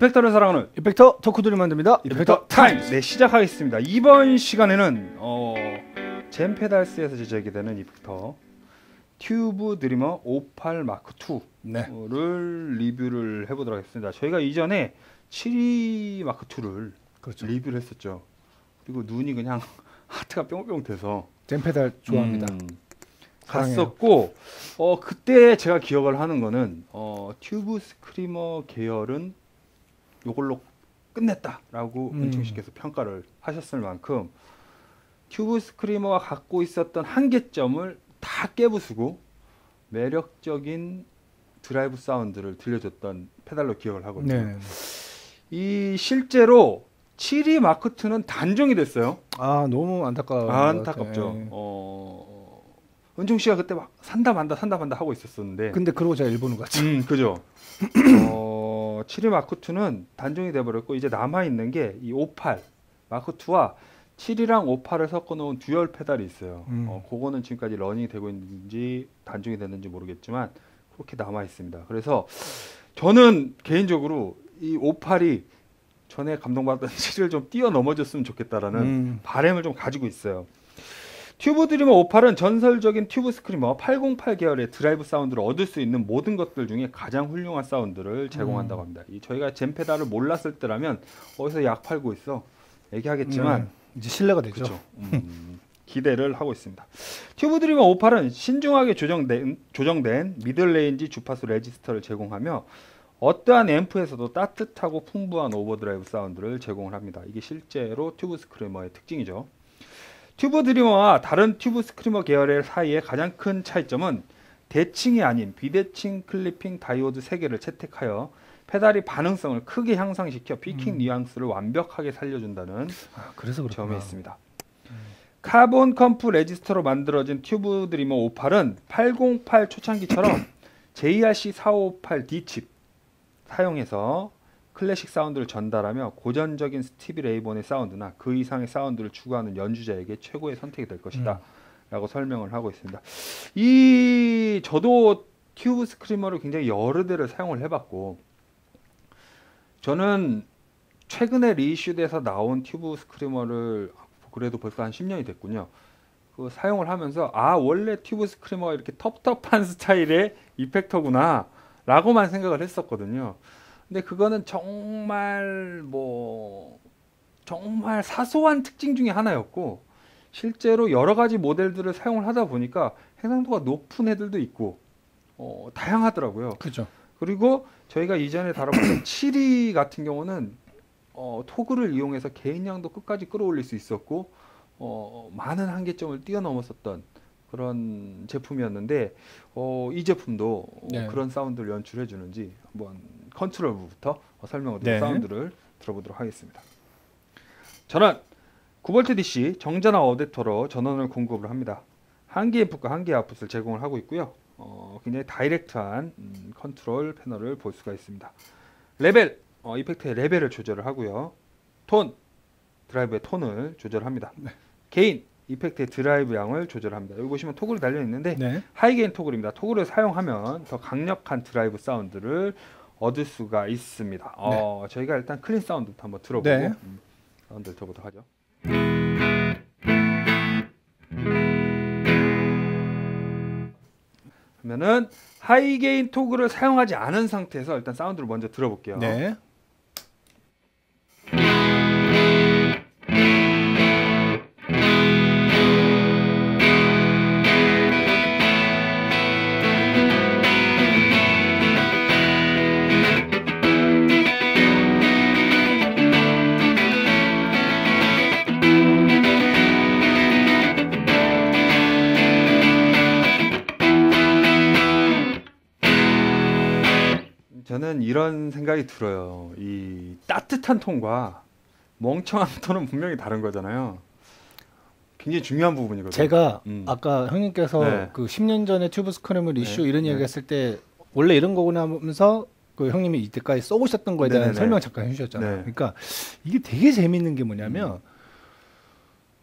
이펙터를 사랑하는 이펙터 덕후들이 만듭니다. 이펙터 타임스! 네, 시작하겠습니다. 이번 시간에는 잼 페달스에서 제작이 되는 이펙터 튜브 드리머 58 마크2를 네. 리뷰를 해보도록 하겠습니다. 저희가 이전에 72 마크2를 그렇죠. 리뷰를 했었죠. 그리고 눈이 그냥 하트가 뿅뿅 돼서 잼 페달 좋아합니다. 갔었고 그때 제가 기억을 하는 거는 튜브 스크리머 계열은 요걸로 끝냈다라고 은총씨께서 평가를 하셨을 만큼 튜브 스크리머가 갖고 있었던 한계점을 다 깨부수고 매력적인 드라이브 사운드를 들려줬던 페달로 기억을 하거든요. 네네. 이 실제로 72 마크2는 단종이 됐어요. 아 너무 안타깝죠. 네. 은총 씨가 그때 막 산다 만다 하고 있었었는데. 근데 그러고 제가 일본으로 갔죠. 그죠. 72 마크2는 단종이 돼버렸고 이제 남아 있는 게 이 58 마크2와 7이랑 58을 섞어놓은 듀얼 페달이 있어요. 그거는 지금까지 러닝이 되고 있는지 단종이 됐는지 모르겠지만 그렇게 남아 있습니다. 그래서 저는 개인적으로 이 58이 전에 감동받았던 7을 좀 뛰어넘어졌으면 좋겠다라는 바람을 좀 가지고 있어요. 튜브 드리머 58은 전설적인 튜브 스크리머 808 계열의 드라이브 사운드를 얻을 수 있는 모든 것들 중에 가장 훌륭한 사운드를 제공한다고 합니다. 저희가 잼 페달을 몰랐을 때라면 어디서 약 팔고 있어 얘기하겠지만 이제 신뢰가 되죠. 그렇죠. 기대를 하고 있습니다. 튜브 드리머 58은 신중하게 조정된 미들레인지 주파수 레지스터를 제공하며 어떠한 앰프에서도 따뜻하고 풍부한 오버드라이브 사운드를 제공을 합니다. 이게 실제로 튜브 스크리머의 특징이죠. 튜브 드리머와 다른 튜브 스크리머 계열의 사이의 가장 큰 차이점은 대칭이 아닌 비대칭 클리핑 다이오드 3개를 채택하여 페달이 반응성을 크게 향상시켜 피킹 뉘앙스를 완벽하게 살려준다는 점에 있습니다. 카본 컴프 레지스터로 만들어진 튜브 드리머 58은 808 초창기처럼 JRC4558D 칩 사용해서 클래식 사운드를 전달하며 고전적인 스티비 레이본의 사운드나 그 이상의 사운드를 추구하는 연주자에게 최고의 선택이 될 것이다 라고 설명을 하고 있습니다. 저도 튜브 스크리머를 굉장히 여러 대를 사용을 해봤고 저는 최근에 리이슈돼서 나온 튜브 스크리머를 그래도 벌써 한 10년이 됐군요. 사용을 하면서 원래 튜브 스크리머가 이렇게 텁텁한 스타일의 이펙터구나 라고만 생각을 했었거든요. 근데 그거는 정말 사소한 특징 중에 하나였고 실제로 여러 가지 모델들을 사용을 하다 보니까 해상도가 높은 애들도 있고 다양하더라고요. 그죠. 그리고 저희가 이전에 다뤄봤던 72 같은 경우는 토그를 이용해서 개인량도 끝까지 끌어올릴 수 있었고 많은 한계점을 뛰어넘었었던 그런 제품이었는데 이 제품도 네. 그런 사운드를 연출해 주는지 한번 컨트롤부터 설명을 드린 네. 사운드를 들어보도록 하겠습니다. 전원 9V DC 정전화 어댑터로 전원을 공급을 합니다. 한 개 인풋과 한 개 아웃풋을 제공을 하고 있고요. 굉장히 다이렉트한 컨트롤 패널을 볼 수가 있습니다. 레벨 이펙트의 레벨을 조절을 하고요. 톤 드라이브의 톤을 조절합니다. 네. 게인 이펙트의 드라이브 양을 조절합니다. 여기 보시면 토글이 달려있는데 네. 하이게인 토글입니다. 토글을 사용하면 더 강력한 드라이브 사운드를 얻을 수가 있습니다. 네. 저희가 일단 클린 사운드부터 한번 들어보고 네. 사운드를 들어보도록 하죠. 그러면은 하이게인 토글을 사용하지 않은 상태에서 일단 사운드를 먼저 들어볼게요. 네. 저는 이런 생각이 들어요. 이 따뜻한 톤과 멍청한 톤은 분명히 다른 거잖아요. 굉장히 중요한 부분이거든요. 제가 아까 형님께서 네. 그 10년 전에 튜브 스크리머 이슈 네. 이런 네. 얘기했을 때 원래 이런 거구나 하면서 그 형님이 이때까지 써오셨던 거에 대한 네네. 설명 잠깐 해주셨잖아요. 네. 그러니까 이게 되게 재밌는 게 뭐냐면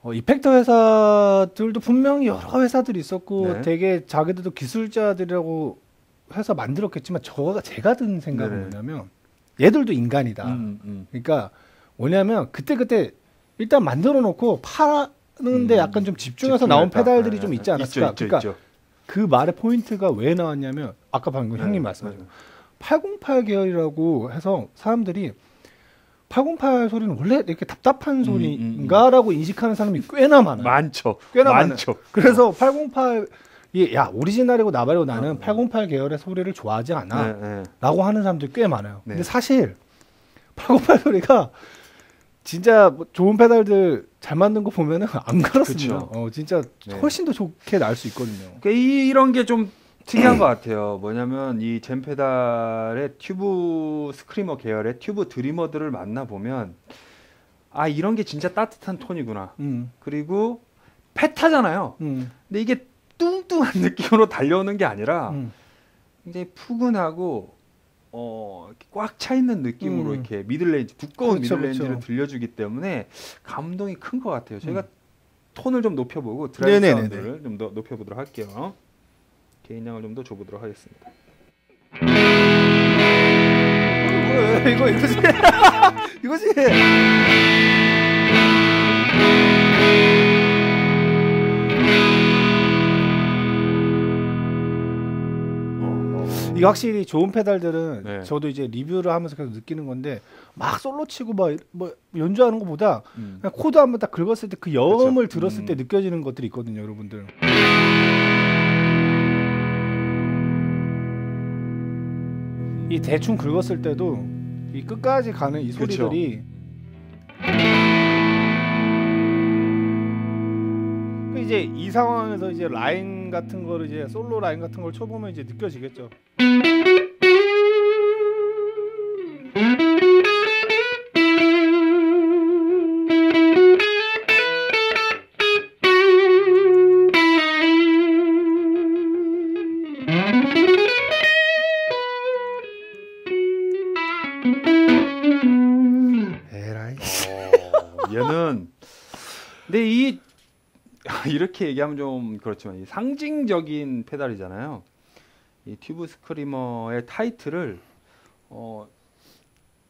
이펙터 회사들도 분명히 여러 회사들이 있었고 네. 되게 자기들도 기술자들이라고 해서 만들었겠지만 제가 든 생각은 뭐냐면 얘들도 인간이다. 그러니까 뭐냐면 그때그때 일단 만들어 놓고 파는데 약간 좀 집중해서 나온 페달들이 좀 있지 않았을까. 그러니까 그 말의 포인트가 왜 나왔냐면 아까 방금 형님 말씀하신 808 계열이라고 해서 사람들이 808 소리는 원래 이렇게 답답한 소리인가라고 인식하는 사람이 꽤나 많아요. 많죠. 그래서 808이 야 오리지널이고 나발이고 나는 808 계열의 소리를 좋아하지 않아 라고 하는 사람들이 꽤 많아요. 근데 사실 808 소리가 진짜 좋은 페달들 잘 만든 거 보면은 안 그렇습니다. 진짜 훨씬 더 좋게 날 수 있거든요. 그러니까 이런 게 좀 특이한 것 같아요. 뭐냐면 이 잼 페달의 튜브 스크리머 계열의 튜브 드리머들을 만나보면 아 이런 게 진짜 따뜻한 톤이구나. 그리고 페타잖아요. 근데 이게 뚱뚱한 느낌으로 달려오는 게 아니라 굉장히 푸근하고 꽉 차 있는 느낌으로 이렇게 미들레인지 두꺼운 미들레인지를 들려주기 때문에 감동이 큰 것 같아요. 저희가 톤을 좀 높여보고 드라이브 사운드를 좀 더 높여보도록 할게요. 개인량을 좀 더 줘보도록 하겠습니다. 이거지. 이거지. 이 확실히 좋은 페달들은 저도 이제 리뷰를 하면서 계속 느끼는 건데 막 솔로 치고 막 뭐 연주하는 것보다 그냥 코드 한번 딱 긁었을 때 그 여음을 들었을 때 느껴지는 것들이 있거든요, 여러분들. 이 대충 긁었을 때도 이 끝까지 가는 이 소리들이 이제 이 상황에서 이제 라인 같은 걸 이제 솔로 라인 같은 걸 쳐보면 이제 느껴지겠죠. 얘는 근데 이 이렇게 얘기하면 좀 그렇지만 이 상징적인 페달이잖아요. 이 튜브 스크리머의 타이틀을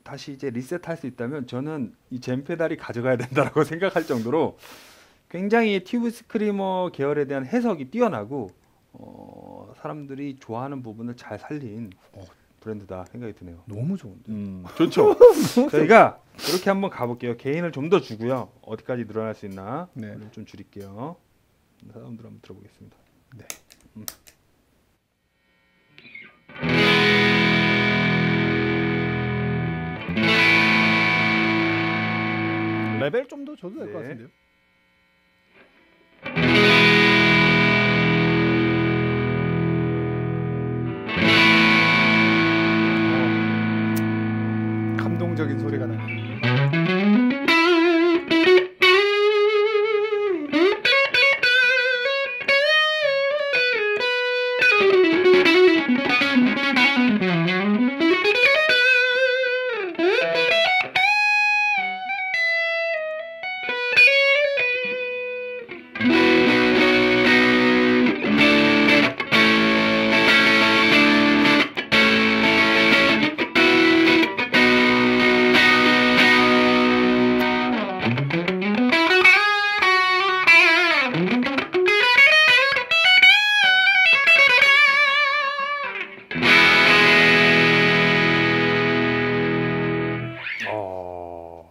다시 이제 리셋할 수 있다면 저는 이 잼 페달이 가져가야 된다라고 생각할 정도로 굉장히 튜브 스크리머 계열에 대한 해석이 뛰어나고 사람들이 좋아하는 부분을 잘 살린 브랜드다 생각이 드네요. 너무 좋은데. 좋죠. 저희가 이렇게 한번 가볼게요. 게인을 좀 더 주고요. 어디까지 늘어날 수 있나 좀 줄일게요. 사람들 한번 들어보겠습니다. 네. 레벨 좀 더 줘도 될 것 같은데요. 감동적인 소리가 나요.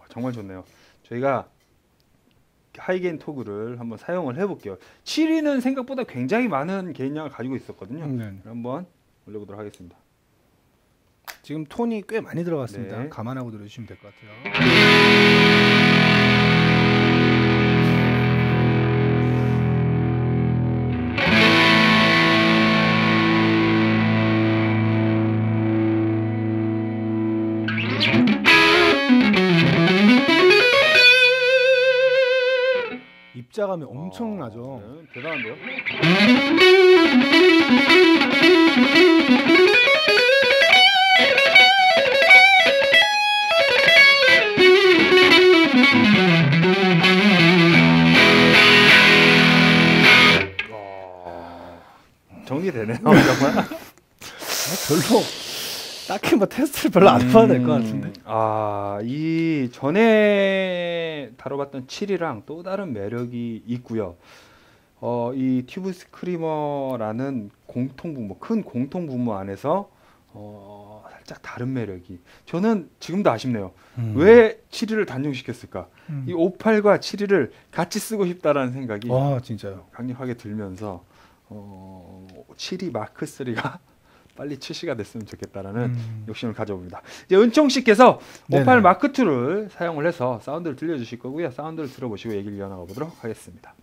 정말 좋네요. 저희가 하이게인 토그를 한번 사용을 해볼게요. 7위는 생각보다 굉장히 많은 게인량을 가지고 있었거든요. 한번 올려보도록 하겠습니다. 지금 톤이 꽤 많이 들어갔습니다. 감안하고 들어주시면 될 것 같아요. 입자감이 엄청나죠. 대단한데요? 정리되네요. 정말 별로 딱히 뭐 테스트를 별로 안 해봐야 될 것 같은데. 아, 이 전에 다뤄봤던 7이랑 또 다른 매력이 있고요. 이 튜브 스크리머라는 공통분모, 큰 공통분모 안에서 살짝 다른 매력이. 저는 지금도 아쉽네요. 왜 7위를 단종시켰을까? 이 58과 7위를 같이 쓰고 싶다라는 생각이 와, 진짜요? 강력하게 들면서 7위 마크 3가 빨리 출시가 됐으면 좋겠다라는 욕심을 가져봅니다. 이제 은총 씨께서 58 마크 2를 사용을 해서 사운드를 들려주실 거고요. 사운드를 들어보시고 얘기를 이어나가 보도록 하겠습니다.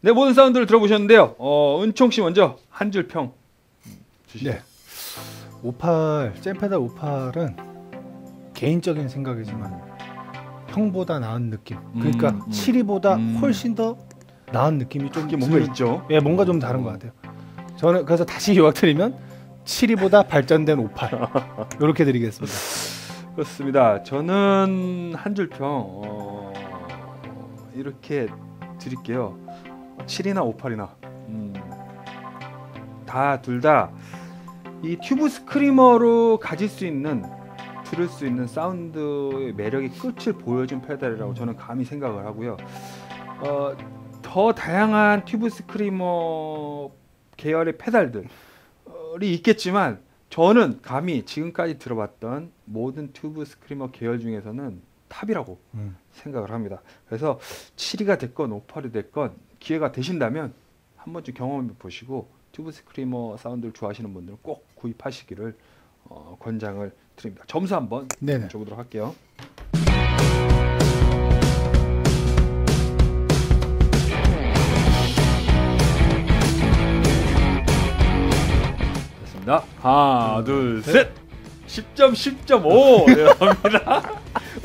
네, 모든 사운드를 들어보셨는데요. 은총 씨 먼저 한 줄 평 주시죠. 네. 58, 잼페달 58은 개인적인 생각이지만 형보다 나은 느낌. 그러니까 7위보다 훨씬 더 나은 느낌이 좀 뭔가 있죠. 예, 뭔가 좀 다른 것 같아요. 저는 그래서 다시 요약드리면 7위보다 발전된 58 이렇게 드리겠습니다. 그렇습니다. 저는 한 줄 평 이렇게 드릴게요. 7이나 58이나 다 둘 다 이 튜브 스크리머로 가질 수 있는, 들을 수 있는 사운드의 매력의 끝을 보여준 페달이라고 저는 감히 생각을 하고요. 더 다양한 튜브 스크리머 계열의 페달들이 있겠지만 저는 감히 지금까지 들어봤던 모든 튜브 스크리머 계열 중에서는 탑이라고 생각을 합니다. 그래서 7위가 됐건 58이 됐건 기회가 되신다면 한 번쯤 경험해 보시고 튜브 스크리머 사운드를 좋아하시는 분들은 꼭 구입하시기를 권장을 드립니다. 점수 한번 줘보도록 할게요. 됐습니다. 하나, 둘, 셋! 10점, 10.5입니다.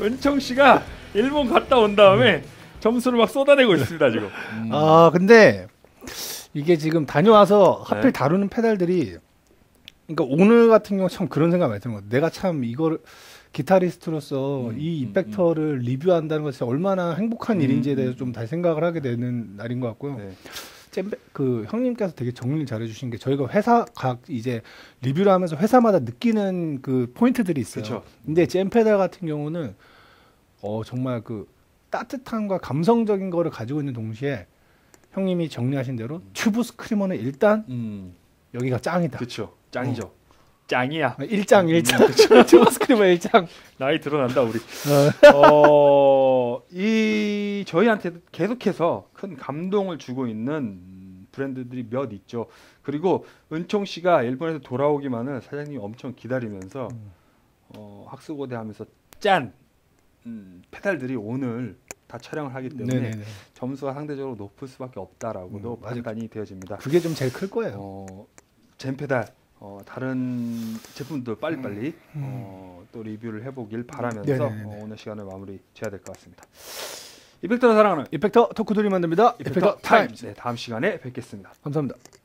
은총 씨가 일본 갔다 온 다음에 점수를 막 쏟아내고 있습니다 지금. 아, 근데 이게 지금 다녀와서 하필 다루는 페달들이, 그러니까 오늘 같은 경우 참 그런 생각 많이 드는 것 같아요. 내가 참 이거를 기타리스트로서 이 이펙터를 리뷰한다는 것이 얼마나 행복한 일인지에 대해서 좀 다시 생각을 하게 되는 날인 것 같고요. 네. 그 형님께서 되게 정리를 잘해주신 게, 저희가 회사 각 이제 리뷰를 하면서 회사마다 느끼는 그 포인트들이 있어요. 그쵸. 근데 잼페달 같은 경우는 정말 그 따뜻함과 감성적인 거를 가지고 있는 동시에 형님이 정리하신 대로 튜브 스크리머는 일단 여기가 짱이다. 그쵸. 짱이죠. 짱이야. 1장 1장. 튜브스크리머 1장. 나이 드러난다 우리. 이 저희한테 계속해서 큰 감동을 주고 있는 브랜드들이 몇 있죠. 그리고 은총 씨가 일본에서 돌아오기만을 사장님이 엄청 기다리면서 학수고대 하면서 짠! 페달들이 오늘 다 촬영을 하기 때문에 네네네. 점수가 상대적으로 높을 수밖에 없다라고도 판단이 되어집니다. 그게 좀 제일 클 거예요. 잼페달 다른 제품도 빨리빨리 또 리뷰를 해보길 바라면서 오늘 시간을 마무리 지어야 될 것 같습니다. 이펙터를 사랑하는 이펙터 토크돌이 만듭니다. 이펙터 타임즈. 네, 다음 시간에 뵙겠습니다. 감사합니다.